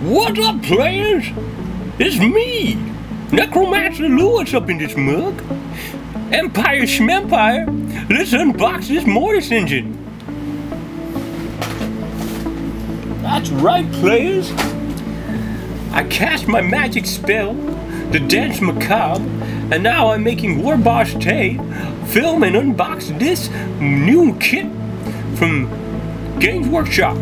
What up, players? It's me, Necromancer Lewis, up in this mug. Empire Schmempire, let's unbox this Mortis Engine. That's right, players. I cast my magic spell, the Dance Macabre, and now I'm making Warboss Tae film and unbox this new kit from Games Workshop.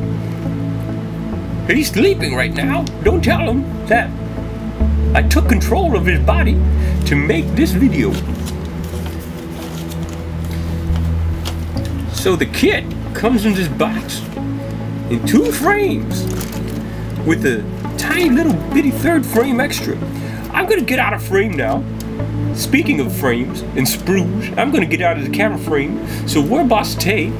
He's sleeping right now. Don't tell him that I took control of his body to make this video. So the kit comes in this box in 2 frames with a tiny little bitty 3rd frame extra. I'm gonna get out of frame now. Speaking of frames and sprues, I'm gonna get out of the camera frame so Warboss Tae,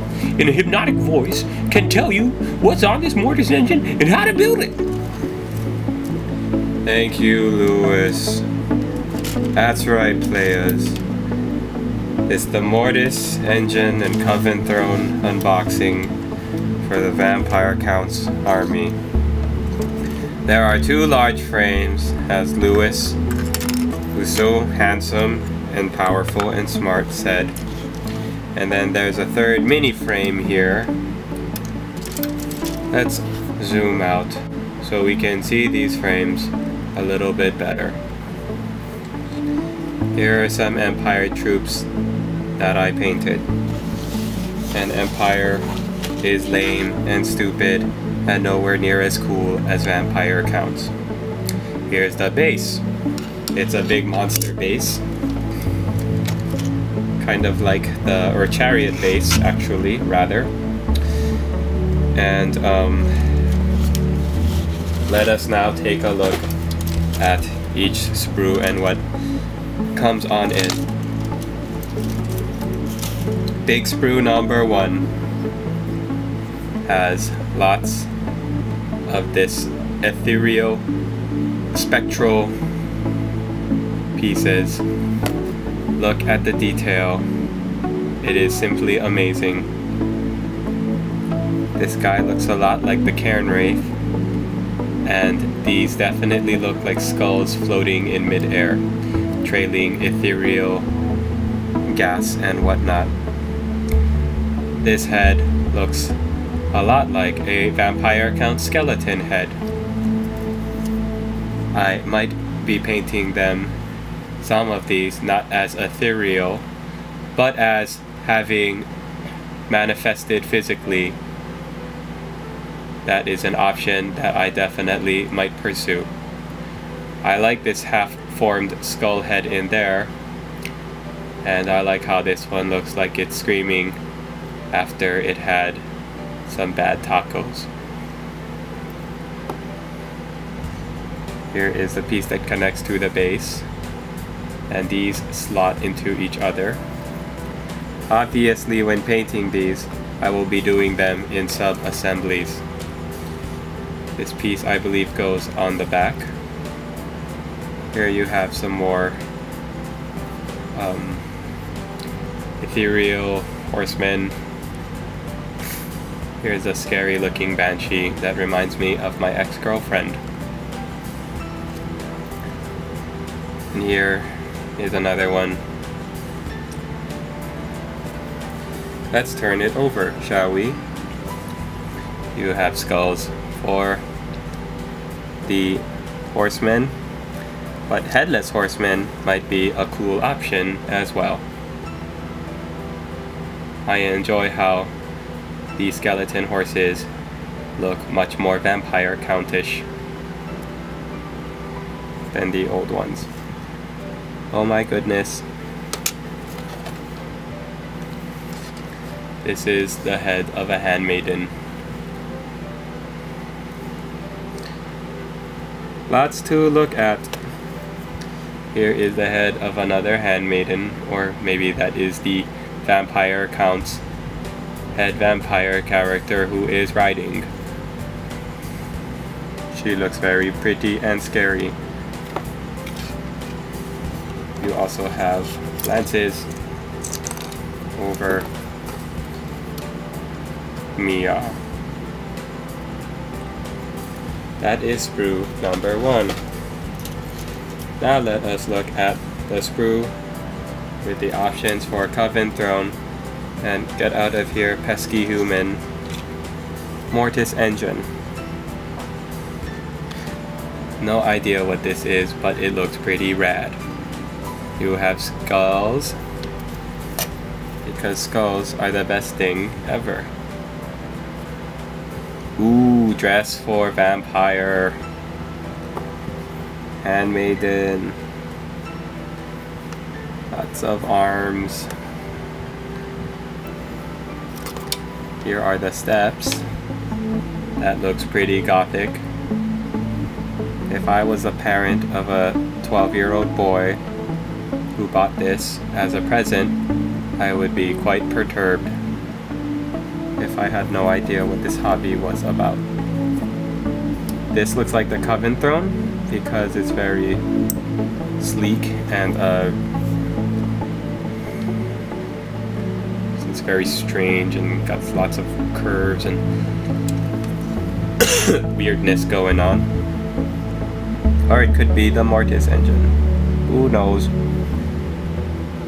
in a hypnotic voice, can tell you what's on this Mortis Engine and how to build it. Thank you, Lewis. That's right, players. It's the Mortis Engine and Coven Throne unboxing for the Vampire Counts army. There are 2 large frames, as Lewis, who's so handsome and powerful and smart, said. And then there's a 3rd mini frame here. Let's zoom out so we can see these frames a little bit better. Here are some Empire troops that I painted. And Empire is lame and stupid and nowhere near as cool as Vampire Counts. Here's the base. It's a big monster base. Kind of like the, or chariot base actually, rather. And let us now take a look at each sprue and what comes on it. Big sprue number 1 has lots of this ethereal, spectral pieces. Look at the detail. It is simply amazing. This guy looks a lot like the Cairn Wraith, and these definitely look like skulls floating in midair, trailing ethereal gas and whatnot. This head looks a lot like a Vampire Count skeleton head. I might be painting them, some of these, not as ethereal, but as having manifested physically. That is an option that I definitely might pursue. I like this half-formed skull head in there, and I like how this one looks like it's screaming after it had some bad tacos. Here is the piece that connects to the base, and these slot into each other. Obviously, when painting these, I will be doing them in sub-assemblies. This piece, I believe, goes on the back. Here you have some more ethereal horsemen. Here's a scary looking banshee that reminds me of my ex-girlfriend. And here is another one. Let's turn it over, shall we? You have skulls for the horsemen, but headless horsemen might be a cool option as well. I enjoy how the skeleton horses look much more Vampire Countish than the old ones. Oh my goodness. This is the head of a handmaiden. Lots to look at. Here is the head of another handmaiden, or maybe that is the Vampire Count's head vampire character who is riding. She looks very pretty and scary. You also have lances over Mia. That is sprue number 1. Now let us look at the sprue with the options for Coven Throne and get out of here pesky human Mortis Engine. No idea what this is, but it looks pretty rad. You have skulls, because skulls are the best thing ever. Ooh, dress for vampire. Handmaiden. Lots of arms. Here are the steps. That looks pretty gothic. If I was a parent of a 12-year-old boy who bought this as a present, I would be quite perturbed if I had no idea what this hobby was about. This looks like the Coven Throne because it's very sleek and it's very strange and got lots of curves and weirdness going on. Or it could be the Mortis Engine. Who knows?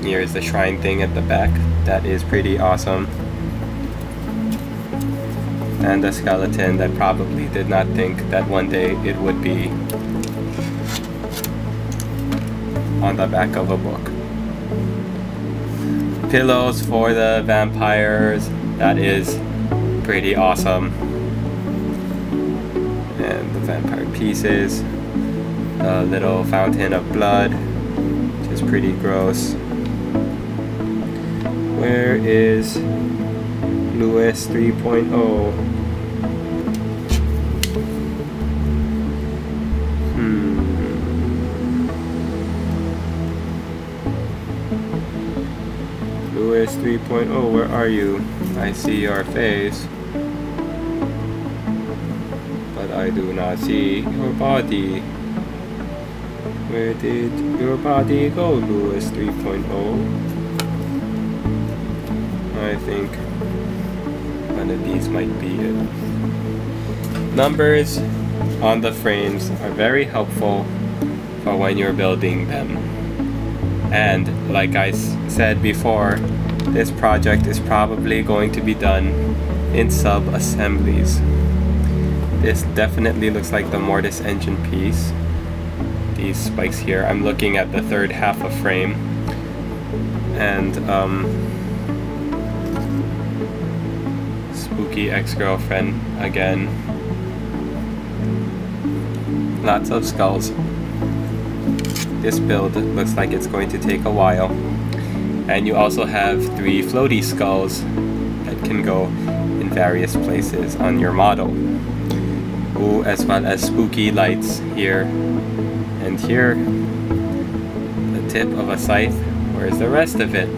Here is the shrine thing at the back. That is pretty awesome. And a skeleton that probably did not think that one day it would be on the back of a book. Pillows for the vampires. That is pretty awesome. And the vampire pieces. A little fountain of blood, which is pretty gross. Where is Lewis 3.0? Lewis 3.0, where are you? I see your face, but I do not see your body. Where did your body go, Lewis 3.0? I think one of these might be it. Numbers on the frames are very helpful for when you're building them. And like I said before, this project is probably going to be done in sub-assemblies. This definitely looks like the Mortis Engine piece. These spikes here, I'm looking at the third half of frame. And spooky ex-girlfriend again. Lots of skulls. This build looks like it's going to take a while. And you also have 3 floaty skulls that can go in various places on your model. Ooh, as well as spooky lights here. And here, the tip of a scythe. Where's the rest of it?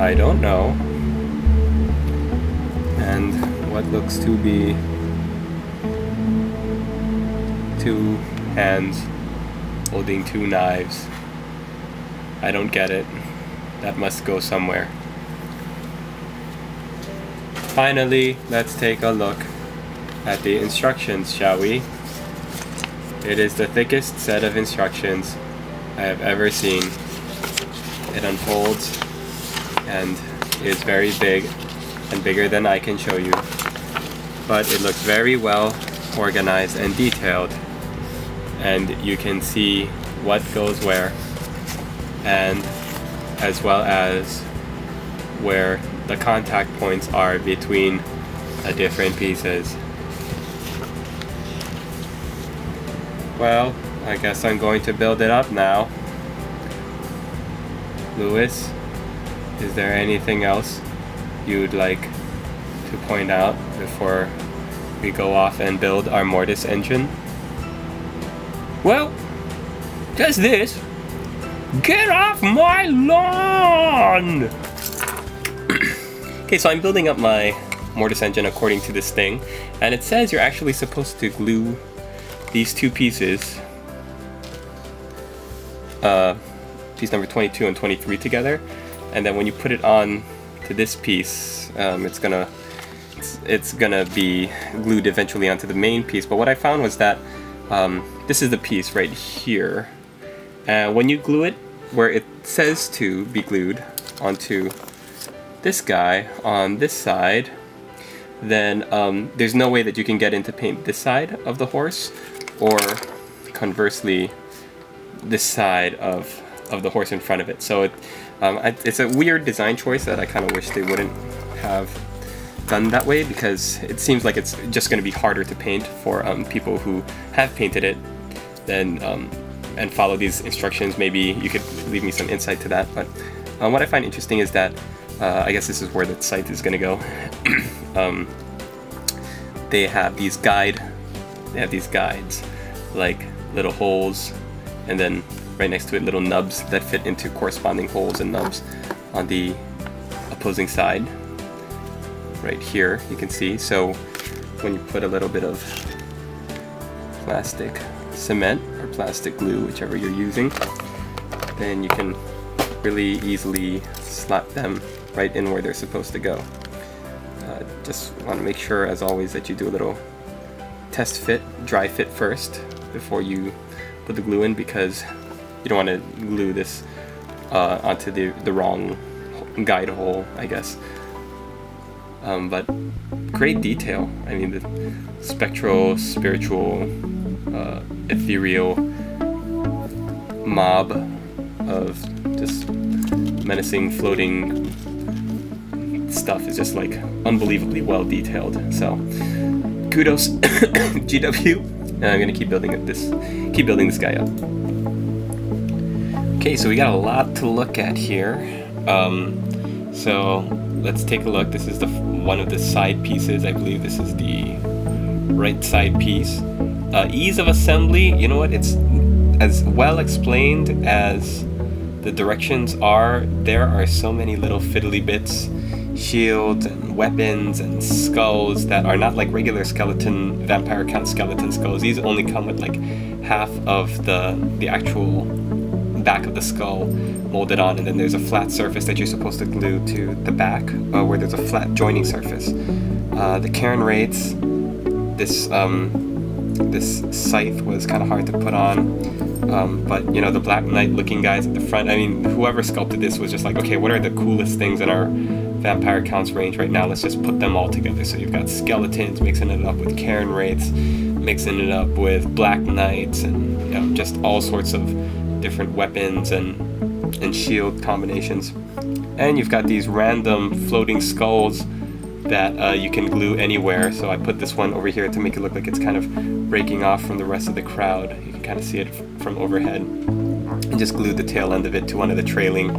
I don't know. And what looks to be 2 hands holding 2 knives. I don't get it. That must go somewhere. Finally, let's take a look at the instructions, shall we? It is the thickest set of instructions I have ever seen. It unfolds and is very big, and bigger than I can show you, but it looks very well organized and detailed, and you can see what goes where, and as well as where the contact points are between the different pieces. Well, I guess I'm going to build it up now. Lewis, is there anything else you'd like to point out before we go off and build our Mortis Engine? Well, just this. Get off my lawn! Okay, so I'm building up my Mortis Engine according to this thing, and it says you're actually supposed to glue these 2 pieces, piece number 22 and 23 together, and then when you put it on to this piece, it's gonna it's gonna be glued eventually onto the main piece. But what I found was that this is the piece right here. When you glue it where it says to be glued onto this guy on this side, then there's no way that you can get in to paint this side of the horse, or conversely this side of the horse in front of it. So it's a weird design choice that I kind of wish they wouldn't have done that way, because it seems like it's just going to be harder to paint for people who have painted it than and follow these instructions. Maybe you could leave me some insight to that. But what I find interesting is that I guess this is where the site is going to go. They have these guides, like little holes, and then right next to it little nubs that fit into corresponding holes and nubs on the opposing side. Right here you can see, so when you put a little bit of plastic cement or plastic glue, whichever you're using, then you can really easily slot them right in where they're supposed to go. Just want to make sure, as always, that you do a little test fit, dry fit first before you put the glue in, because you don't want to glue this onto the wrong guide hole, I guess. But great detail. I mean, the spectral, spiritual, ethereal mob of just menacing, floating stuff is just like unbelievably well detailed. So kudos GW. And I'm gonna keep building this guy up. Okay, so we got a lot to look at here. So let's take a look. This is one of the side pieces. I believe this is the right side piece. Ease of assembly, you know what, it's as well explained as the directions are. There are so many little fiddly bits, shields and weapons and skulls that are not like regular skeleton, Vampire Count skeleton skulls. These only come with like half of the actual back of the skull molded on, and then there's a flat surface that you're supposed to glue to the back, where there's a flat joining surface. The Cairn Wraiths, this scythe was kind of hard to put on, but you know, the Black Knight looking guys at the front, I mean, whoever sculpted this was just like, okay, what are the coolest things in our Vampire Counts range right now? Let's just put them all together. So you've got skeletons, mixing it up with Cairn Wraiths, mixing it up with Black Knights, and you know, just all sorts of different weapons and shield combinations. And you've got these random floating skulls that you can glue anywhere. So I put this one over here to make it look like it's kind of breaking off from the rest of the crowd. You can kind of see it from overhead. And just glue the tail end of it to one of the trailing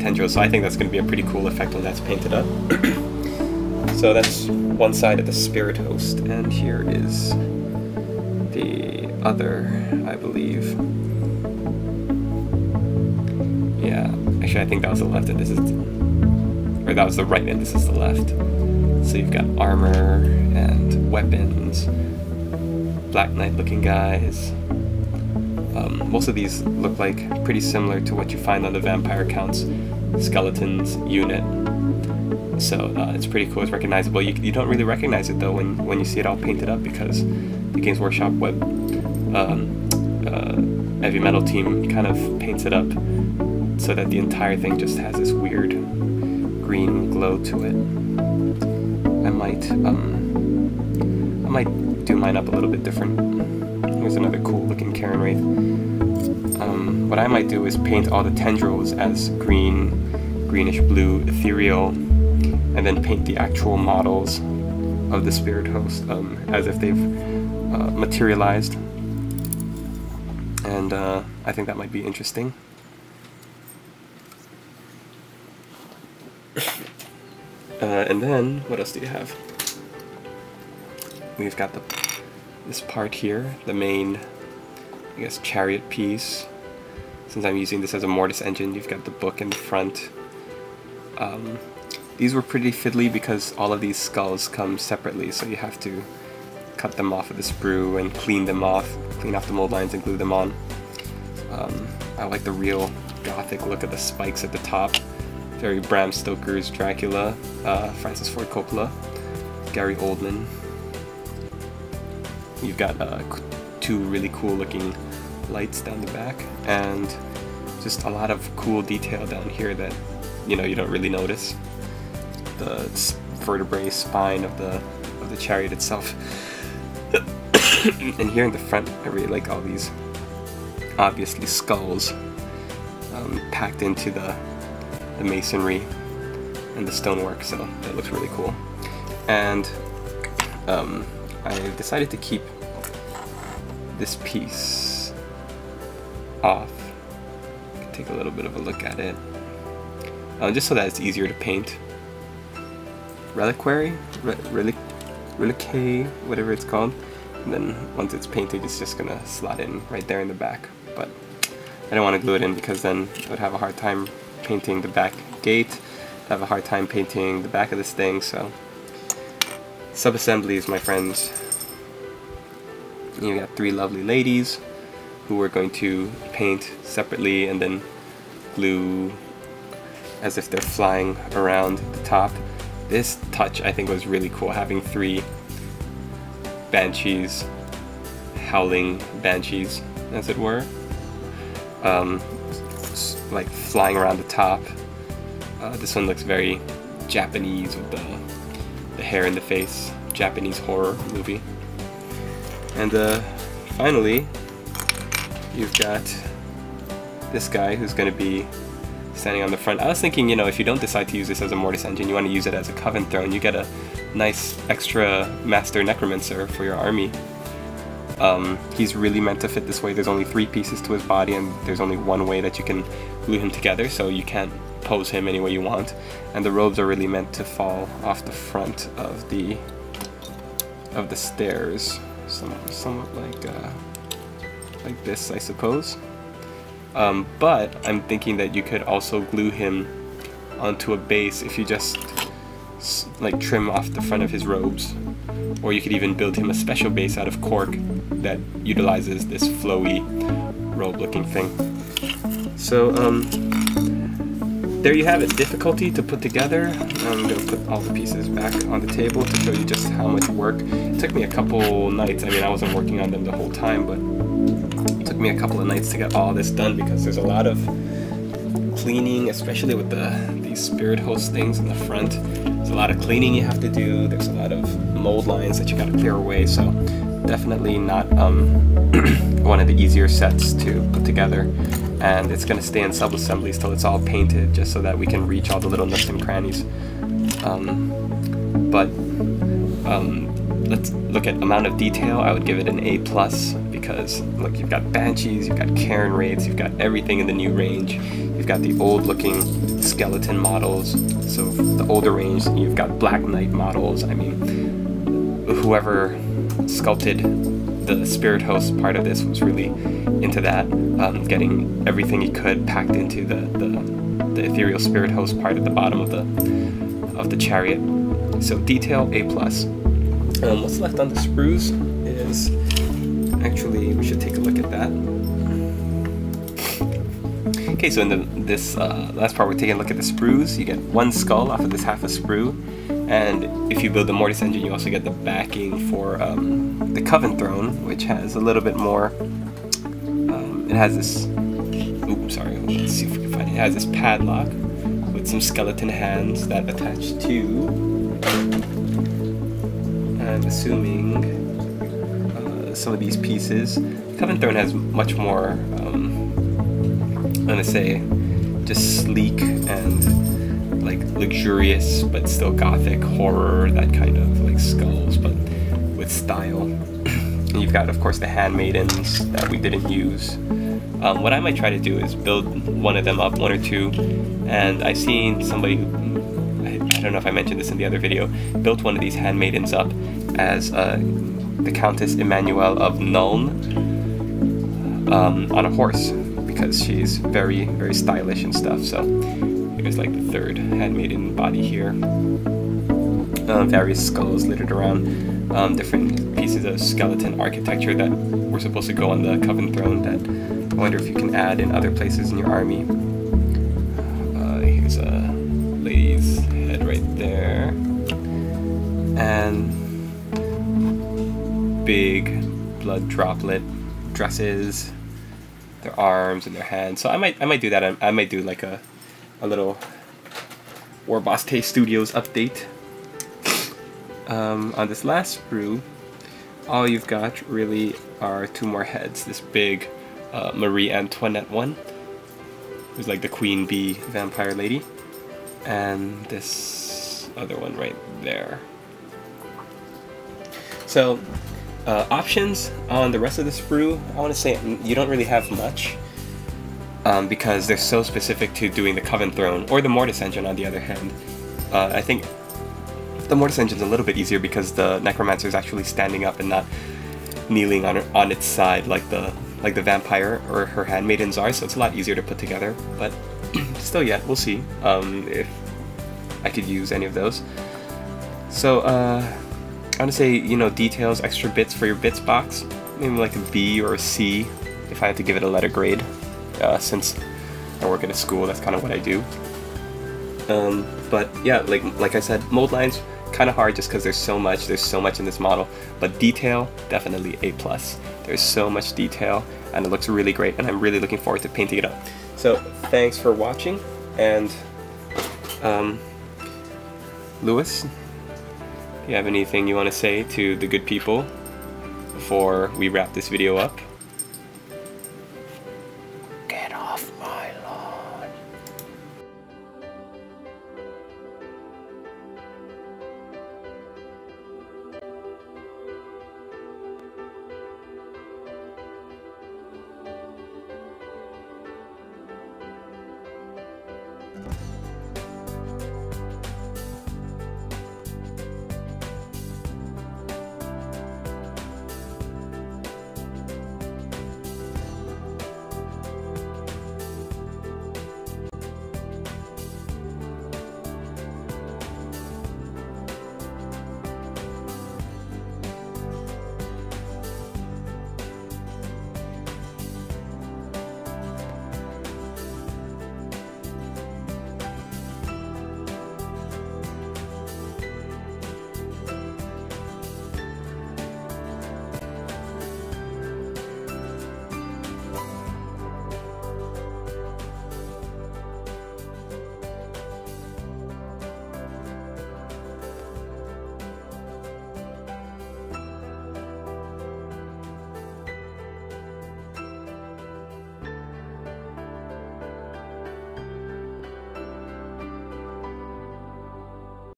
tendrils. So I think that's going to be a pretty cool effect when that's painted up. So that's one side of the spirit host. And here is the other, I believe. Yeah, actually I think that was the left and this is... or that was the right and this is the left. So you've got armor and weapons, Black Knight looking guys. Most of these look like pretty similar to what you find on the Vampire Counts skeletons unit. So it's pretty cool, it's recognizable. You don't really recognize it though when you see it all painted up, because the Games Workshop web heavy metal team kind of paints it up so that the entire thing just has this weird green glow to it. I might do mine up a little bit different. Here's another cool looking Cairn Wraith. What I might do is paint all the tendrils as green, greenish blue, ethereal, and then paint the actual models of the spirit host as if they've materialized. And I think that might be interesting. And then, what else do you have? We've got this part here, the main, I guess, chariot piece. Since I'm using this as a Mortis engine, you've got the book in the front. These were pretty fiddly because all of these skulls come separately, so you have to cut them off of the sprue and clean them off, clean off the mold lines and glue them on. I like the real gothic look of the spikes at the top. Very Bram Stoker's Dracula, Francis Ford Coppola Gary Oldman. You've got two really cool looking lights down the back, and just a lot of cool detail down here that, you know, you don't really notice. The vertebrae, spine of the chariot itself. And here in the front, I really like all these obviously skulls packed into the masonry and the stonework, so that looks really cool. And I decided to keep this piece off. Take a little bit of a look at it, just so that it's easier to paint. Reliquary? Reliquary, whatever it's called. And then once it's painted, it's just gonna slot in right there in the back. But I don't want to glue it in because then I would have a hard time painting the back gate. I'd have a hard time painting the back of this thing, so... sub-assemblies, my friends. You got three lovely ladies who we're going to paint separately and then glue as if they're flying around the top. This touch, I think, was really cool, having three banshees, howling banshees, as it were, like flying around the top. This one looks very Japanese with the hair in the face, Japanese horror movie. And finally, you've got this guy who's going to be standing on the front. I was thinking, you know, if you don't decide to use this as a Mortis Engine, you want to use it as a Coven Throne. You get a nice extra Master Necromancer for your army. He's really meant to fit this way. There's only three pieces to his body, and there's only one way that you can glue him together, so you can't pose him any way you want. And the robes are really meant to fall off the front of the stairs, somewhat like this, I suppose. But I'm thinking that you could also glue him onto a base if you just like trim off the front of his robes, or you could even build him a special base out of cork that utilizes this flowy robe looking thing. So there you have it, difficulty to put together. I'm going to put all the pieces back on the table to show you just how much work. It took me a couple nights. I mean, I wasn't working on them the whole time, but it took me a couple of nights to get all this done because there's a lot of cleaning, especially with these spirit host things in the front. There's a lot of cleaning you have to do. There's a lot of mold lines that you got to clear away, so definitely not one of the easier sets to put together. And it's going to stay in sub-assemblies till it's all painted, just so that we can reach all the little nooks and crannies. Let's look at amount of detail. I would give it an A+, because look, you've got banshees, you've got Cairn Wraiths, you've got everything in the new range. You've got the old-looking skeleton models, so the older range, you've got Black Knight models. I mean, whoever sculpted the spirit host part of this was really into that, getting everything he could packed into the ethereal spirit host part at the bottom of the chariot. So detail A+. What's left on the sprues is, actually we should take a look at that. Okay, so in this last part, we're taking a look at the sprues. You get one skull off of this half a sprue, and if you build the Mortis Engine, you also get the backing for the Coven Throne, which has a little bit more. It has this. Oops, sorry. Let's see if we can find it. It has this padlock with some skeleton hands that attach to. I'm assuming some of these pieces. Coven Throne has much more. I'm gonna say, just sleek and like luxurious, but still gothic horror, that kind of like skulls, but with style. And you've got, of course, the handmaidens that we didn't use. What I might try to do is build one of them up, one or two, and I've seen somebody, I don't know if I mentioned this in the other video, built one of these handmaidens up as the Countess Emmanuel of Nuln on a horse, because she's very, very stylish and stuff, so. There's like the third handmaiden body here. Various skulls littered around, different pieces of skeleton architecture that were supposed to go on the Coven Throne that I wonder if you can add in other places in your army. Here's a lady's head right there. and big blood droplet dresses, their arms and their hands. So I might do that. I might do like a little Warboss Tae Studios update. On this last brew, all you've got really are two more heads. This big Marie Antoinette one, who's like the queen bee vampire lady, and this other one right there. So options on the rest of this brew, I want to say you don't really have much, because they're so specific to doing the Coven Throne or the Mortis Engine. On the other hand, I think the Mortis Engine's a little bit easier because the Necromancer is actually standing up and not kneeling on its side like the vampire or her handmaidens are, so it's a lot easier to put together. But still, yeah, we'll see if I could use any of those. So I want to say, you know, details, extra bits for your bits box, maybe like a B or a C if I had to give it a letter grade, since I work at a school, that's kind of what I do. But yeah, like I said, mold lines kind of hard just because there's so much in this model, but detail definitely A+. There's so much detail and it looks really great, and I'm really looking forward to painting it up. So thanks for watching, and Lewis, do you have anything you want to say to the good people before we wrap this video up?